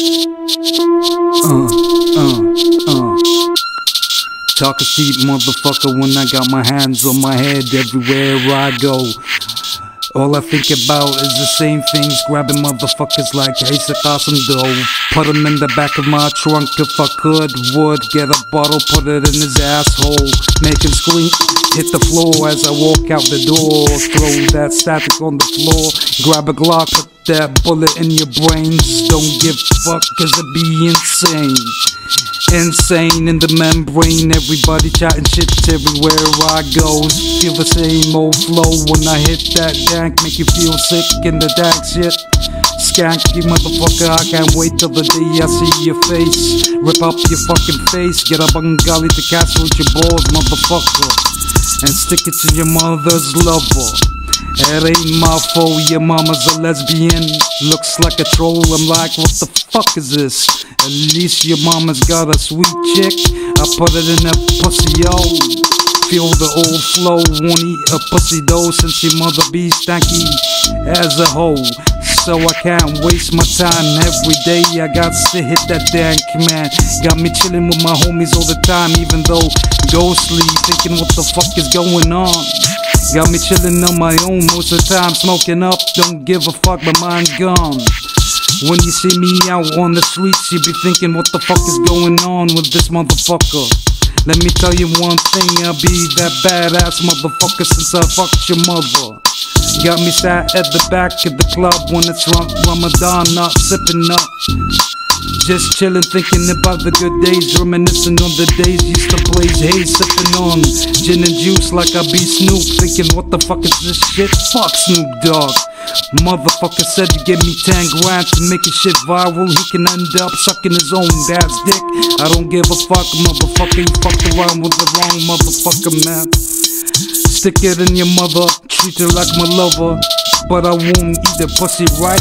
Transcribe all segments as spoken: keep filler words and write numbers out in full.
Uh, uh, uh. Talk a seat, motherfucker, when I got my hands on my head everywhere I go. All I think about is the same things, grabbing motherfuckers like Isa Qasim dough. Put him in the back of my trunk if I could, would. Get a bottle, put it in his asshole, make him squeak, hit the floor as I walk out the door. Throw that static on the floor, grab a Glock, put that bullet in your brains. Don't give a fuck, cause it'd be insane. Insane in the membrane, everybody chatting shit everywhere I go. Feel the same old flow when I hit that dank, make you feel sick in the dank shit. Skanky motherfucker, I can't wait till the day I see your face. Rip up your fucking face, get a Bengali to castle with your balls, motherfucker, and stick it to your mother's lover. It ain't my fault, your mama's a lesbian. Looks like a troll, I'm like, what the fuck is this? At least your mama's got a sweet chick. I put it in that pussy, yo. Feel the old flow, won't eat a pussy though, since your mother be stanky as a hoe. So I can't waste my time every day. I got to hit that dank, man. Got me chilling with my homies all the time, even though ghostly, thinking what the fuck is going on. Got me chilling on my own most of the time, smoking up, don't give a fuck, but mine gone. When you see me out on the streets, you be thinking what the fuck is going on with this motherfucker. Let me tell you one thing, I'll be that badass motherfucker since I fucked your mother. Got me sat at the back of the club when it's Ramadan, not sipping up, just chillin', thinking about the good days, reminiscing on the days used to blaze haze, sipping on gin and juice like I be Snoop, thinking what the fuck is this shit, fuck Snoop Dogg. Motherfucker said to give me ten grand to make his shit viral. He can end up sucking his own dad's dick. I don't give a fuck, motherfucker. You fucked around with the wrong motherfucker, man. Stick it in your mother, treat her like my lover, but I won't eat the pussy, right?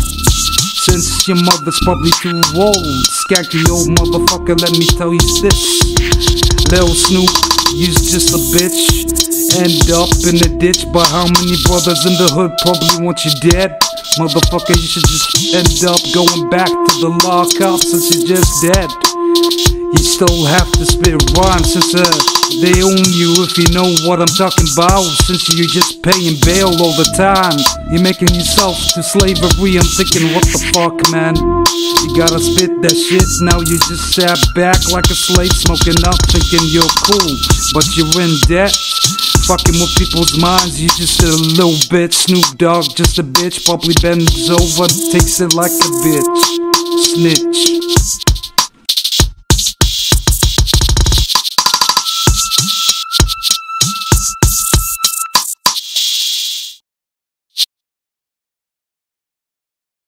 Since your mother's probably too old. Skanky old motherfucker, let me tell you this, Lil Snoop, you's just a bitch. End up in a ditch by how many brothers in the hood probably want you dead. Motherfucker, you should just end up going back to the lockup since you're just dead. You still have to spit rhymes since uh, they own you, if you know what I'm talking about. Since you're just paying bail all the time, you're making yourself to slavery. I'm thinking what the fuck, man. You gotta spit that shit, now you just sat back like a slave, smoking up, thinking you're cool, but you're in debt. Fucking with people's minds, you just a little bitch. Snoop Dogg, just a bitch, probably bends over, takes it like a bitch. Snitch.